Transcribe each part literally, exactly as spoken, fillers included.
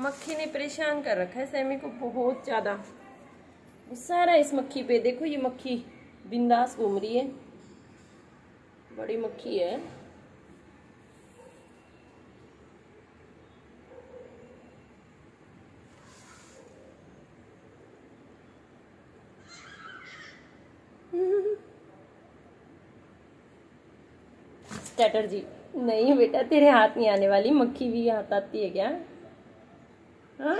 मक्खी ने परेशान कर रखा है सैमी को बहुत ज़्यादा। गुस्सा आ रहा है इस मक्खी पे। देखो ये मक्खी बिंदास घूम रही है, बड़ी मक्खी है। चैटर जी नहीं बेटा, तेरे हाथ नहीं आने वाली। मक्खी भी हाथ आती है क्या? हाँ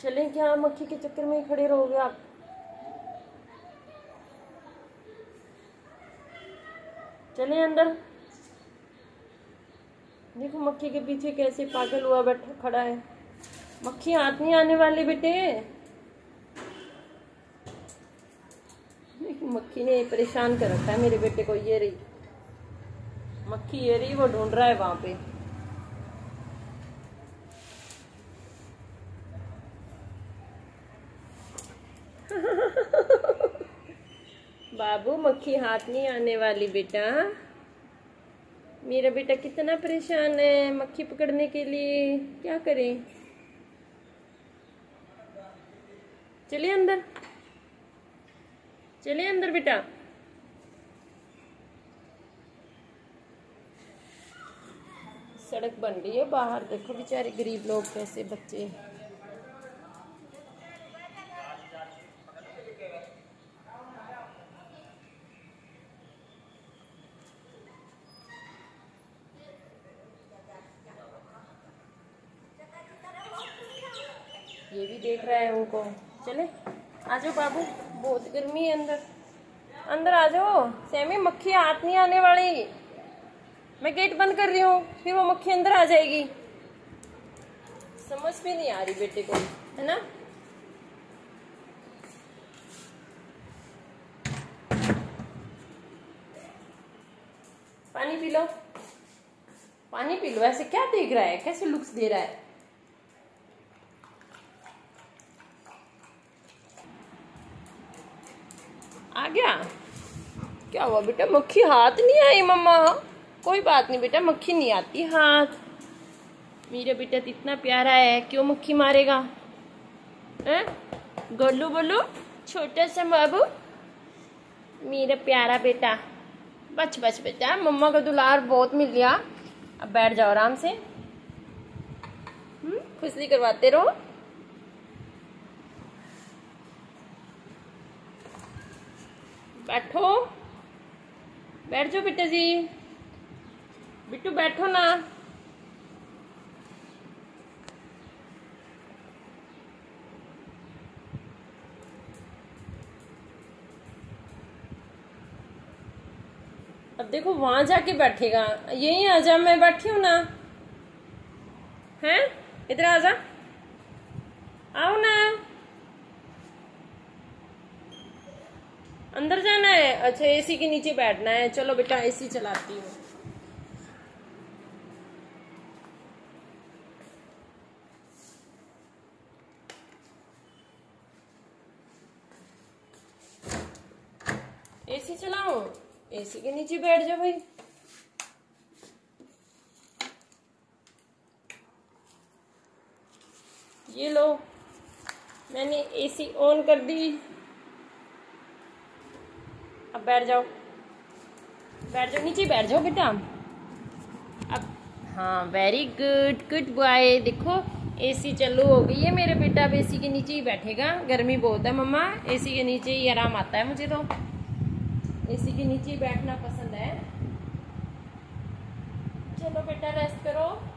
चले क्या, मक्खी के चक्कर में ही खड़े रहोगे आप? चले अंदर। देखो मक्खी के पीछे कैसे पागल हुआ बैठा खड़ा है। मक्खी हाथ नहीं आने वाले बेटे। देखो मक्खी ने परेशान कर रखा है मेरे बेटे को। ये रही मक्खी, ये रही, वो ढूंढ रहा है वहां पे। बाबू मक्खी हाथ नहीं आने वाली बेटा। मेरा बेटा कितना परेशान है मक्खी पकड़ने के लिए, क्या करें। चलिए अंदर, चलिए अंदर बेटा। सड़क बन रही है बाहर, देखो बेचारे गरीब लोग कैसे बच्चे। ये भी देख रहा है उनको। चले आ जाओ बाबू, बहुत गर्मी है, अंदर अंदर आ जाओ। सैमी मक्खी हाथ नहीं आने वाली, मैं गेट बंद कर रही हूँ, फिर वो मक्खी अंदर आ जाएगी। समझ भी नहीं आ रही बेटे को, है ना। पानी पी लो, पानी पी लो। ऐसे क्या देख रहा है, कैसे लुक्स दे रहा है। आ गया? क्या हुआ बेटा, मक्खी हाथ नहीं आई मम्मा? कोई बात नहीं बेटा, मक्खी नहीं आती हाथ। मेरा बेटा तो इतना प्यारा है, क्यों मक्खी मारेगा है? गोलू बोलू छोटा सा बाबू, मेरा प्यारा बेटा। बच बच बेटा, मम्मा का दुलार बहुत मिल गया। अब बैठ जाओ आराम से, खुजली करवाते रहो। बैठो, बैठ जाओ बेटा जी। बिट्टू बैठो ना। अब देखो वहां जाके बैठेगा, यहीं आजा, मैं बैठी हूं ना। हैं इधर आजा, आओ ना, अंदर जाना है। अच्छा एसी के नीचे बैठना है, चलो बेटा एसी चलाती हूँ। एसी चलाओ, एसी के नीचे बैठ जाओ भाई। ये लो, मैंने एसी ऑन कर दी। अब बैठ जाओ, बैठ जाओ, नीचे बैठ जाओ बेटा। अब हाँ, वेरी गुड, गुड बॉय। देखो एसी चालू हो गई है, मेरे बेटा अब एसी के नीचे ही बैठेगा। गर्मी बहुत है मम्मा, एसी के नीचे ही आराम आता है मुझे, तो एसी के नीचे ही बैठना पसंद है। चलो बेटा रेस्ट करो।